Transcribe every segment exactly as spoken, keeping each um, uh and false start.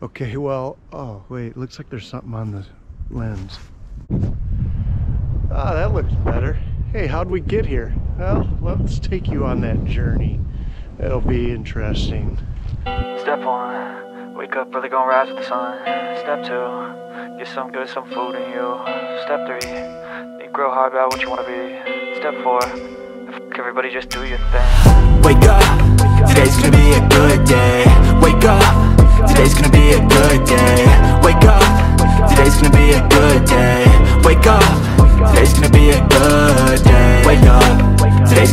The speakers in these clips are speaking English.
Okay, well, oh wait, looks like there's something on the lens. Ah, that looks better. Hey, how'd we get here? Well, let's take you on that journey. It'll be interesting. Step one, wake up early, gonna rise with the sun. Step two, get some good, some food in you. Step three, think real hard about what you wanna be. Step four, fuck everybody, just do your thing. Wake up, today's gonna be a good day. Wake up, today's gonna be a good day. Wake up, today's gonna be a good day. Wake up. Today's gonna be a good day. Wake up. Today's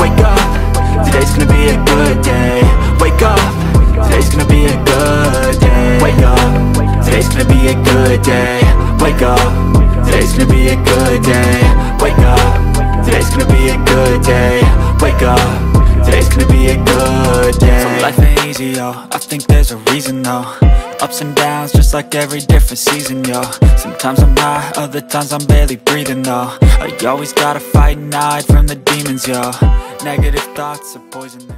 Wake up, today's gonna be a good day. Wake up, today's gonna be a good day. Wake up, today's gonna be a good day. Wake up. Today's gonna be a good day. Wake up. Today's gonna be a good day. Wake up. Today's gonna be a good day. So life ain't easy, yo. I think there's a reason, though. Ups and downs, just like every different season, yo. Sometimes I'm high, other times I'm barely breathing, though. I always gotta fight and hide from the demons, yo. Negative thoughts are poison.